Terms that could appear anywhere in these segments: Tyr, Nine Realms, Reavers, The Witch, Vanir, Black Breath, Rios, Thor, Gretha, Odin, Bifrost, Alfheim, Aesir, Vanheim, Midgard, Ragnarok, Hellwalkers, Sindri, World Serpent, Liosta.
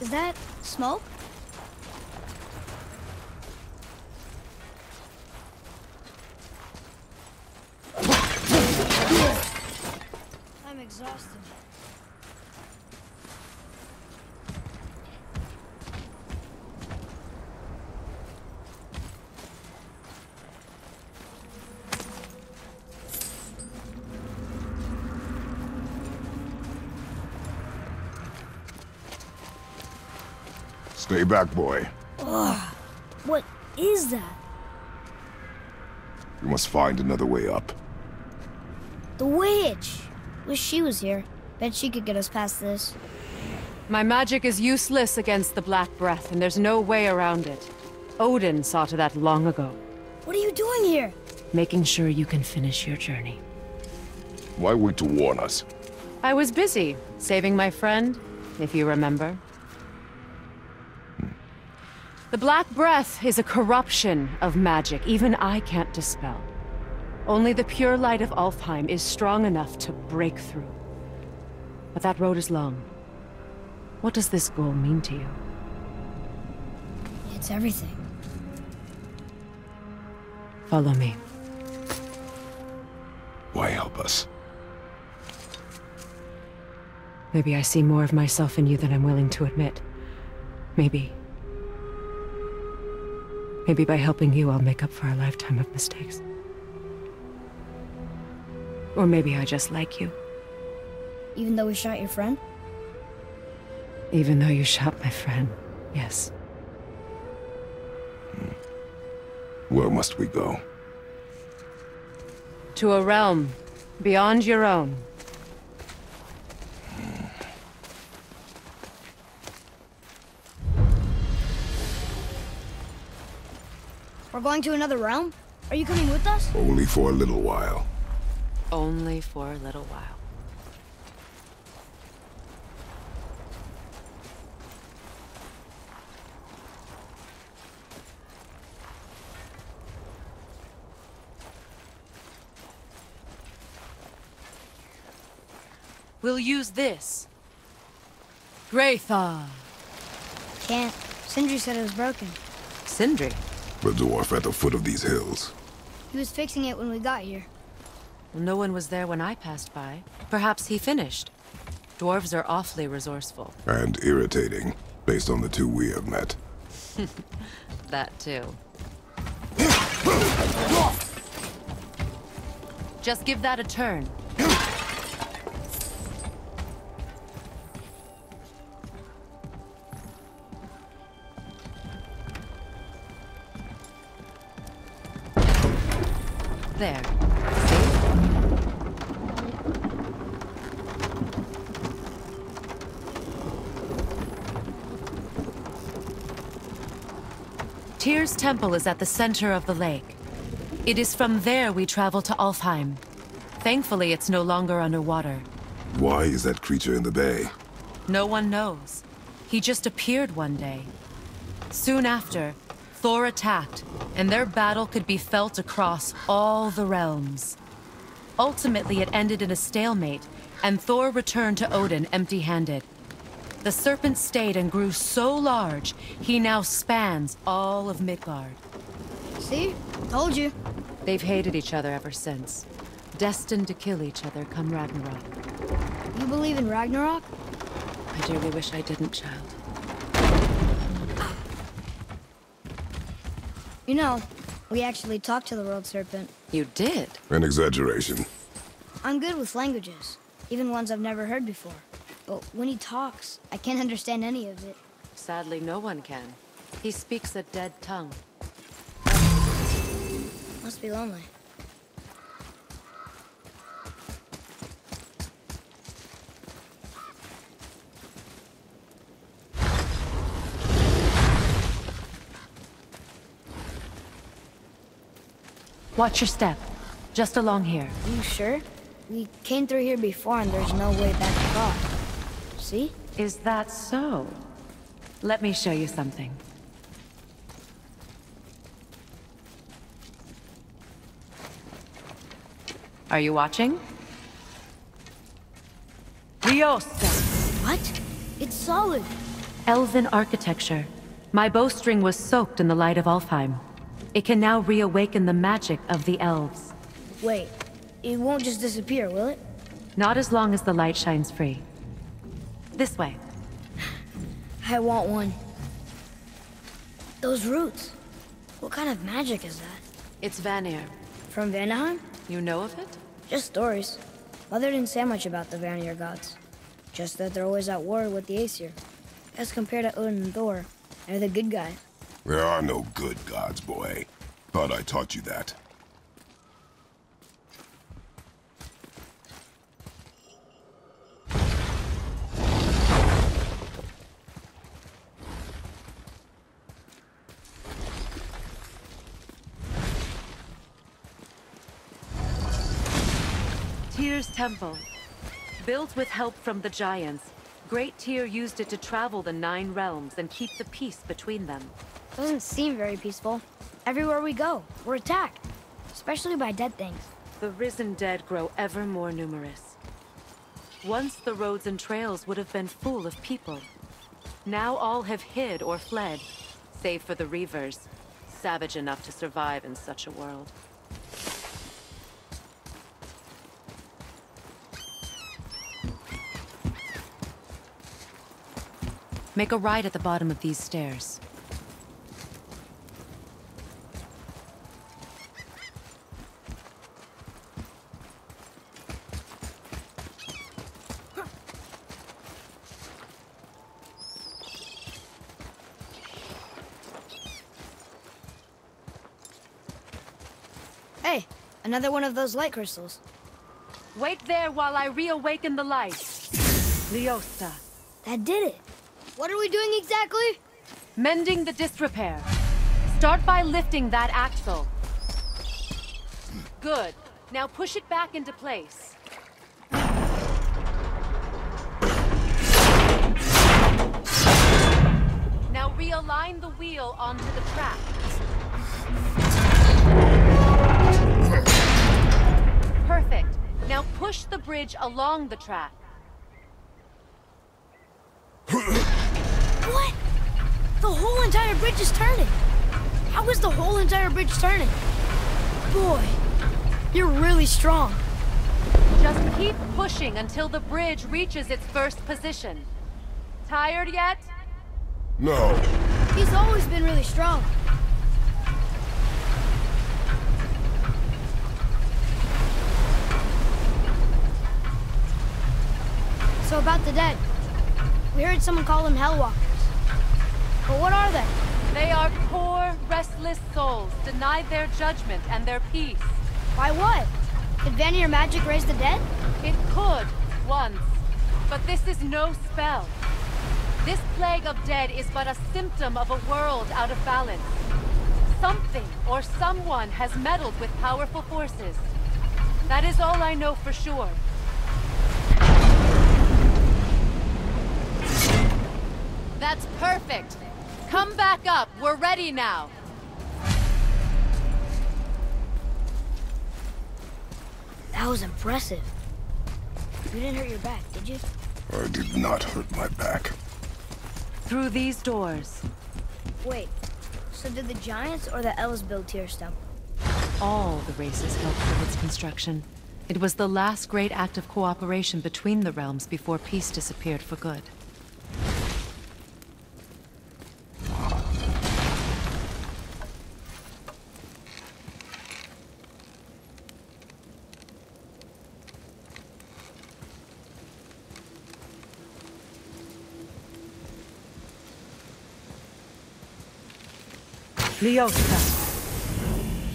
Is that smoke? I'm exhausted. Stay back, boy. Ugh. What is that? We must find another way up. The witch! Wish she was here. Bet she could get us past this. My magic is useless against the Black Breath, and there's no way around it. Odin saw to that long ago. What are you doing here? Making sure you can finish your journey. Why wait to warn us? I was busy, saving my friend, if you remember. The Black Breath is a corruption of magic even I can't dispel. Only the pure light of Alfheim is strong enough to break through. But that road is long. What does this goal mean to you? It's everything. Follow me. Why help us? Maybe I see more of myself in you than I'm willing to admit. Maybe. Maybe by helping you, I'll make up for a lifetime of mistakes. Or maybe I just like you. Even though we shot your friend? Even though you shot my friend, yes. Where must we go? To a realm beyond your own. We're going to another realm? Are you coming with us? Only for a little while. Only for a little while. We'll use this. Gretha! Can't. Sindri said it was broken. Sindri? The dwarf at the foot of these hills. He was fixing it when we got here. Well, no one was there when I passed by. Perhaps he finished. Dwarves are awfully resourceful. And irritating, based on the two we have met. That too. Just give that a turn. There. See? Tyr's temple is at the center of the lake. It is from there we travel to Alfheim. Thankfully, it's no longer underwater. Why is that creature in the bay? No one knows. He just appeared one day. Soon after, Thor attacked, and their battle could be felt across all the realms. Ultimately, it ended in a stalemate, and Thor returned to Odin empty-handed. The serpent stayed and grew so large, he now spans all of Midgard. See? Told you. They've hated each other ever since. Destined to kill each other come Ragnarok. You believe in Ragnarok? I dearly wish I didn't, child. You know, we actually talked to the World Serpent. You did? An exaggeration. I'm good with languages, even ones I've never heard before. But when he talks, I can't understand any of it. Sadly, no one can. He speaks a dead tongue. Must be lonely. Watch your step. Just along here. Are you sure? We came through here before and there's no way back across. See? Is that so? Let me show you something. Are you watching? Rios! What? It's solid. Elven architecture. My bowstring was soaked in the light of Alfheim. It can now reawaken the magic of the elves. Wait, it won't just disappear, will it? Not as long as the light shines free. This way. I want one. Those roots. What kind of magic is that? It's Vanir. From Vanheim? You know of it? Just stories. Mother didn't say much about the Vanir gods. Just that they're always at war with the Aesir. As compared to Odin and Thor, they're the good guys. There are no good gods, boy. Thought I taught you that. Tyr's temple. Built with help from the giants, Great Tyr used it to travel the Nine Realms and keep the peace between them. Doesn't seem very peaceful. Everywhere we go, we're attacked. Especially by dead things. The risen dead grow ever more numerous. Once the roads and trails would have been full of people. Now all have hid or fled, save for the Reavers, savage enough to survive in such a world. Make a right at the bottom of these stairs. Hey, another one of those light crystals. Wait there while I reawaken the light. Liosta. That did it. What are we doing exactly? Mending the disrepair. Start by lifting that axle. Good. Now push it back into place. Now realign the wheel onto the track. Perfect. Now push the bridge along the track. What? The whole entire bridge is turning. How is the whole entire bridge turning? Boy, you're really strong. Just keep pushing until the bridge reaches its first position. Tired yet? No. He's always been really strong. So about the dead, we heard someone call them Hellwalkers. But what are they? They are poor, restless souls, denied their judgment and their peace. By what? Could Vanir magic raise the dead? It could, once. But this is no spell. This plague of dead is but a symptom of a world out of balance. Something or someone has meddled with powerful forces. That is all I know for sure. That's perfect. Come back up. We're ready now. That was impressive. You didn't hurt your back, did you? I did not hurt my back. Through these doors. Wait, so did the giants or the elves build Tyr's temple? All the races helped with its construction. It was the last great act of cooperation between the realms before peace disappeared for good. Liosta.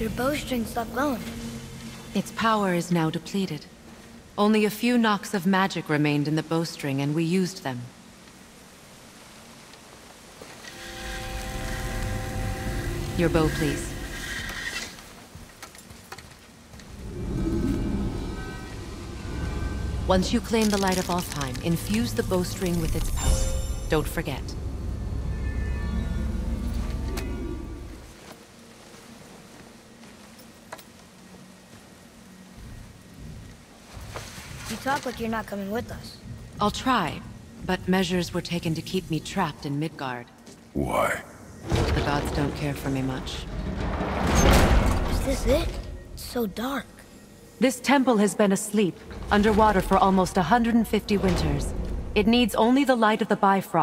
Your bowstring stopped glowing. Its power is now depleted. Only a few knocks of magic remained in the bowstring, and we used them. Your bow, please. Once you claim the light of Alfheim, infuse the bowstring with its power. Don't forget. You talk like you're not coming with us. I'll try, But measures were taken to keep me trapped in Midgard. Why? The gods don't care for me much. Is this it? It's so dark. This temple has been asleep, underwater for almost 150 winters. It needs only the light of the Bifrost.